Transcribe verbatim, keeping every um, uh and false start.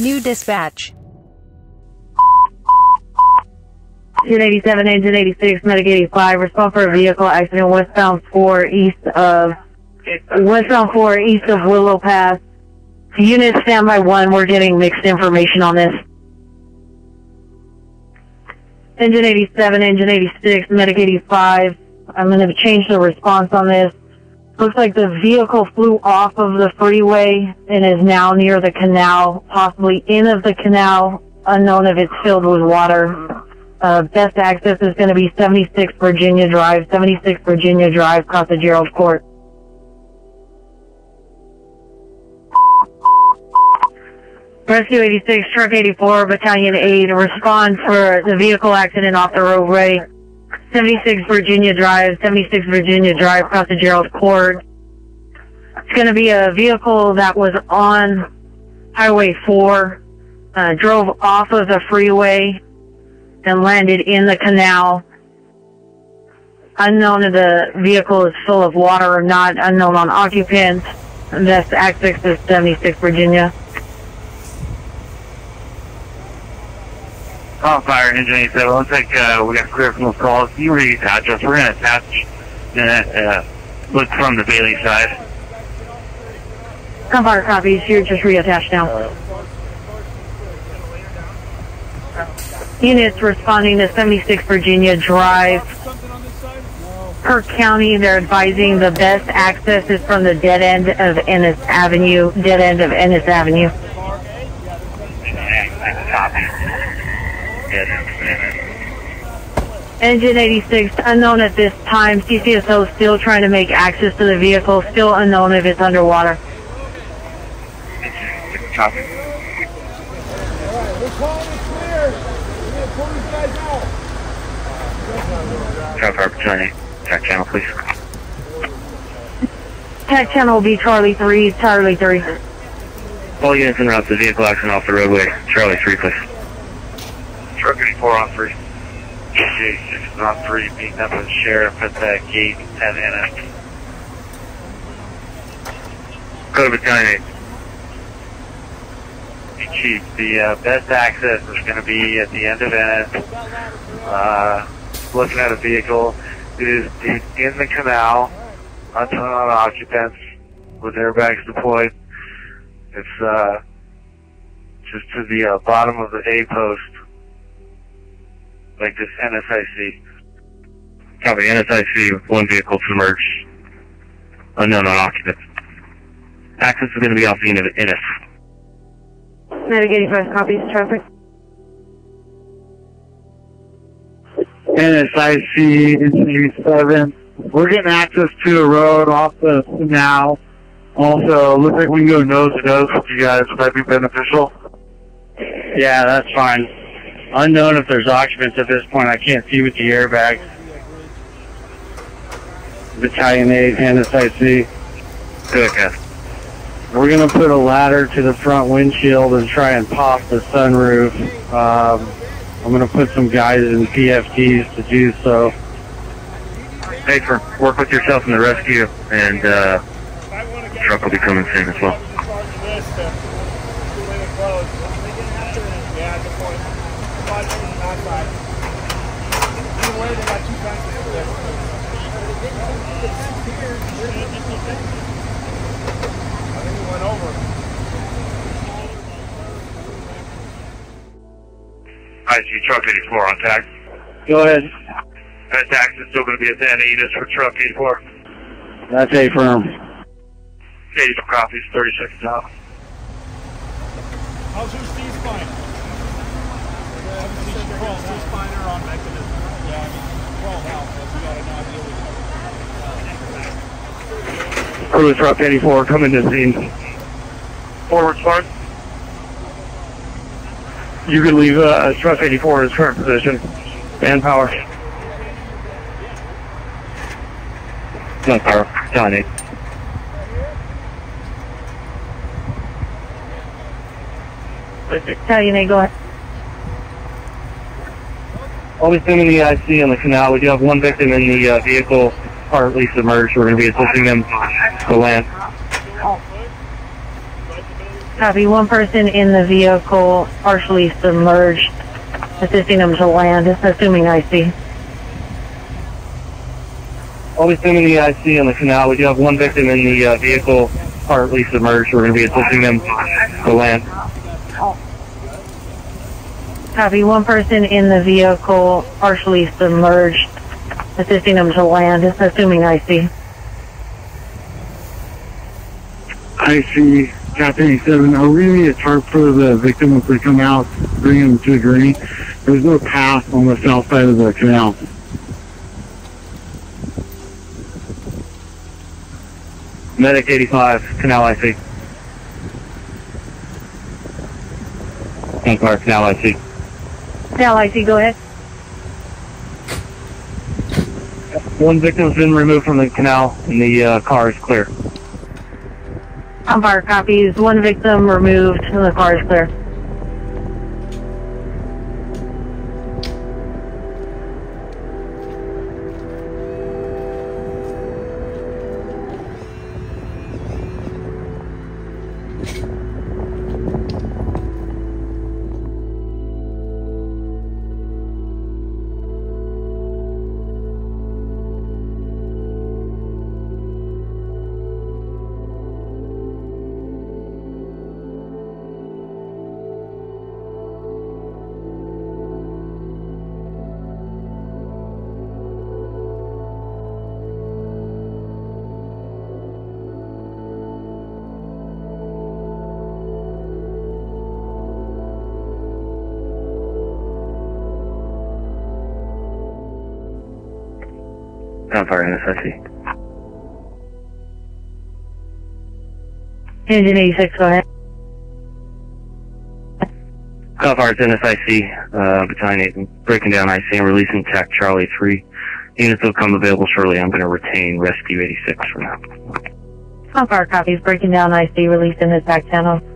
New dispatch. two eighty-seven, engine eighty-six, medic eighty-five, respond for a vehicle accident westbound four east of, westbound four east of Willow Pass. Unit standby one, we're getting mixed information on this. Engine eighty-seven, engine eighty-six, medic eighty-five, I'm going to change the response on this. Looks like the vehicle flew off of the freeway and is now near the canal, possibly in of the canal, unknown if it's filled with water. Uh, best access is going to be seventy-six Virginia Drive, seventy-six Virginia Drive, across the Gerald Court. Rescue eighty-six, Truck eighty-four, Battalion eight, respond for the vehicle accident off the roadway. seventy-six Virginia Drive, seventy-six Virginia Drive, across the Gerald Court. It's going to be a vehicle that was on Highway four, uh, drove off of the freeway, and landed in the canal. Unknown if the vehicle is full of water or not, unknown on occupants. That's access to seventy-six Virginia. ConFire, engine eighty-seven, looks like uh, we got clear from those calls. You read the address. We're going to attach, uh, look from the Bailey side. ConFire copies, you're just reattached now. Uh, Units responding to seventy-six Virginia Drive. Per county, they're advising the best access is from the dead end of Ennis Avenue. Dead end of Ennis Avenue. Engine eighty-six, unknown at this time. C C S O still trying to make access to the vehicle, still unknown if it's underwater. Copy. ConFire, Battalion eight, attack channel, please. Attack channel will be Charlie three, Charlie three. All units in route, the vehicle action off the roadway. Charlie three, please. Truck eighty-four on three. J six on three, meeting up with sheriff at that gate at N S. Go to Battalion eight. Hey, Chief, the uh, best access is going to be at the end of N S. Uh, looking at a vehicle. It is in the canal, unknown on occupants, with airbags deployed. It's uh, just to the uh, bottom of the A post. Like this N S I C. Copy, N S I C, one vehicle submerged. Unknown on occupants. Access is going to be off the end of Ennis. Navigating five copies, traffic. N S I C, engine eighty-seven. We're getting access to a road off the canal. Also, looks like we can go nose to nose with you guys. Would that be beneficial? Yeah, that's fine. Unknown if there's occupants at this point. I can't see with the airbags. Battalion eight, N S I C. Okay. We're going to put a ladder to the front windshield and try and pop the sunroof. Um, I'm going to put some guys in P F Ds to do so. Hey, for work with yourself in the rescue, and uh, the truck will be coming soon as well. I G Truck eighty-four on tax. Go ahead. That tax is still going to be at that eight is for Truck eighty-four. That's a firm. eighty-four copies, thirty-six now. How's your C spine? Crawl, C spine or on mechanism? Yeah, I mean, crawl out, because we got an idea with Crew Truck eighty-four coming to scene. Forward start. You can leave uh, Truck eighty-four in its current position. Manpower. Manpower. Down eight. Tell you, Nate, go ahead. I'll be sending the I C on the canal. We do have one victim in the uh, vehicle, partly submerged. We're going to be assisting them to land. Copy, one person in the vehicle, partially submerged, assisting them to land, assuming I C. I'll be assuming the I C on the canal. We do have one victim in the uh, vehicle, partly submerged. We're going to be assisting them to land. Copy, one person in the vehicle, partially submerged, assisting them to land, assuming I C. I C, copy seven. I'll relay a tarp for the victim once they come out, bring them to a gurney. There's no path on the south side of the canal. Medic eighty-five, Canal I C. ConFire, Canal I C. Canal I C, go ahead. One victim's been removed from the canal and the uh, car is clear. ConFire copies, one victim removed and the car is clear. N S I C. Engine eighty-six, go ahead. ConFire, N S I C, uh, Battalion eight, breaking down I C and releasing T A C Charlie three. Units will come available shortly. I'm going to retain Rescue eighty-six for now. ConFire copies, breaking down I C, releasing the T A C channel.